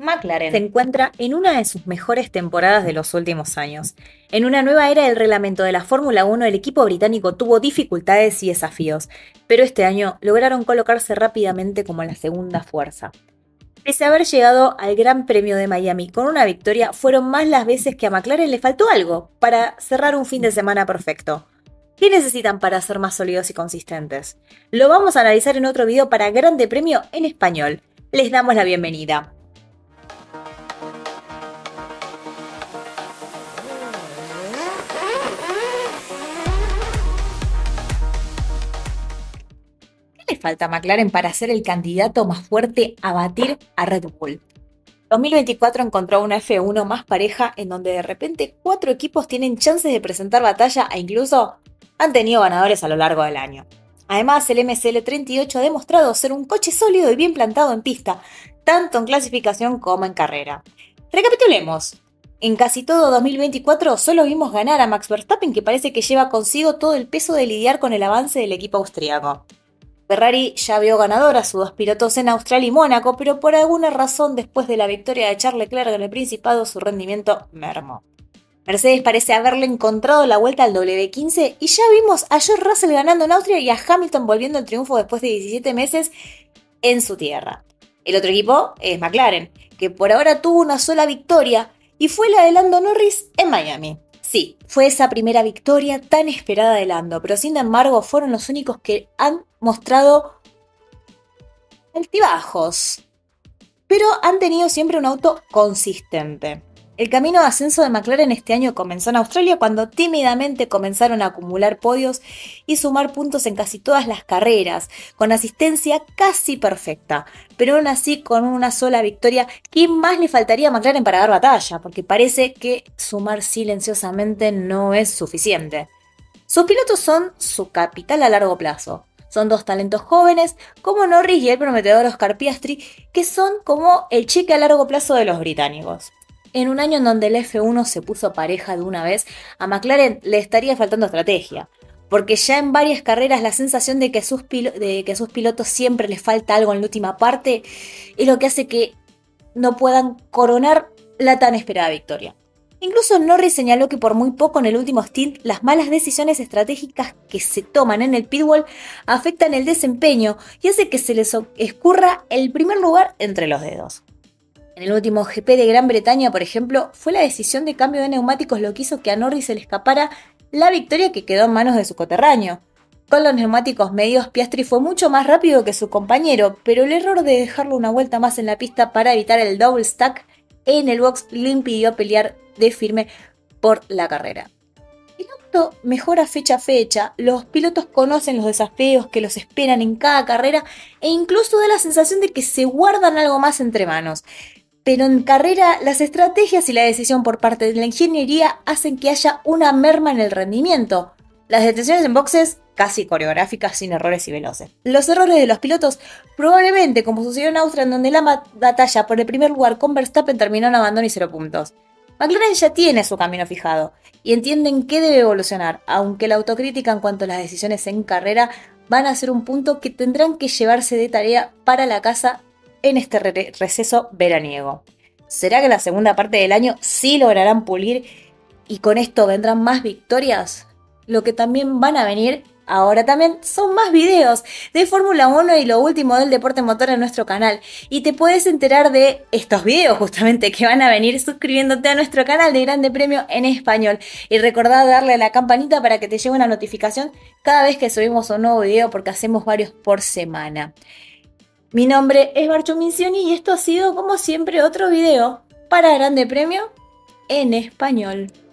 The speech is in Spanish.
McLaren se encuentra en una de sus mejores temporadas de los últimos años. En una nueva era del reglamento de la Fórmula 1, el equipo británico tuvo dificultades y desafíos, pero este año lograron colocarse rápidamente como la segunda fuerza. Pese a haber llegado al Gran Premio de Miami con una victoria, fueron más las veces que a McLaren le faltó algo para cerrar un fin de semana perfecto. ¿Qué necesitan para ser más sólidos y consistentes? Lo vamos a analizar en otro video para Grande Premio en Español. Les damos la bienvenida. ¿Qué le falta a McLaren para ser el candidato más fuerte a batir a Red Bull? 2024 encontró una F1 más pareja en donde de repente 4 equipos tienen chances de presentar batalla e incluso han tenido ganadores a lo largo del año. Además, el MCL38 ha demostrado ser un coche sólido y bien plantado en pista, tanto en clasificación como en carrera. Recapitulemos. En casi todo 2024 solo vimos ganar a Max Verstappen, que parece que lleva consigo todo el peso de lidiar con el avance del equipo austríaco. Ferrari ya vio ganador a sus dos pilotos en Australia y Mónaco, pero por alguna razón después de la victoria de Charles Leclerc en el Principado su rendimiento mermó. Mercedes parece haberle encontrado la vuelta al W15 y ya vimos a George Russell ganando en Austria y a Hamilton volviendo al triunfo después de 17 meses en su tierra. El otro equipo es McLaren, que por ahora tuvo una sola victoria y fue la de Lando Norris en Miami. Sí, fue esa primera victoria tan esperada de Lando, pero sin embargo fueron los únicos que han mostrado altibajos, pero han tenido siempre un auto consistente. El camino de ascenso de McLaren este año comenzó en Australia cuando tímidamente comenzaron a acumular podios y sumar puntos en casi todas las carreras, con asistencia casi perfecta, pero aún así con una sola victoria. ¿Qué más le faltaría a McLaren para dar batalla? Porque parece que sumar silenciosamente no es suficiente. Sus pilotos son su capital a largo plazo. Son dos talentos jóvenes como Norris y el prometedor Oscar Piastri, que son como el cheque a largo plazo de los británicos. En un año en donde el F1 se puso pareja de una vez, a McLaren le estaría faltando estrategia, porque ya en varias carreras la sensación de que a sus pilotos siempre les falta algo en la última parte es lo que hace que no puedan coronar la tan esperada victoria. Incluso Norris señaló que por muy poco en el último stint las malas decisiones estratégicas que se toman en el pitwall afectan el desempeño y hace que se les escurra el primer lugar entre los dedos. En el último GP de Gran Bretaña, por ejemplo, fue la decisión de cambio de neumáticos lo que hizo que a Norris se le escapara la victoria que quedó en manos de su coterráneo. Con los neumáticos medios, Piastri fue mucho más rápido que su compañero, pero el error de dejarlo una vuelta más en la pista para evitar el double stack en el box le impidió pelear de firme por la carrera. El auto mejora fecha a fecha, los pilotos conocen los desafíos que los esperan en cada carrera e incluso da la sensación de que se guardan algo más entre manos. Pero en carrera, las estrategias y la decisión por parte de la ingeniería hacen que haya una merma en el rendimiento. Las detenciones en boxes casi coreográficas, sin errores y veloces. Los errores de los pilotos, probablemente como sucedió en Austria, en donde la batalla por el primer lugar con Verstappen terminó en abandono y 0 puntos. McLaren ya tiene su camino fijado y entienden que debe evolucionar, aunque la autocrítica en cuanto a las decisiones en carrera van a ser un punto que tendrán que llevarse de tarea para la casa en este receso veraniego. ¿Será que la segunda parte del año sí lograrán pulir y con esto vendrán más victorias? Lo que también van a venir ahora también son más videos de Fórmula 1 y lo último del deporte motor en nuestro canal. Y te puedes enterar de estos videos justamente que van a venir suscribiéndote a nuestro canal de Grande Premio en Español. Y recordá darle a la campanita para que te llegue una notificación cada vez que subimos un nuevo video porque hacemos varios por semana. Mi nombre es Barcho Mincioni y esto ha sido, como siempre, otro video para Grande Premio en Español.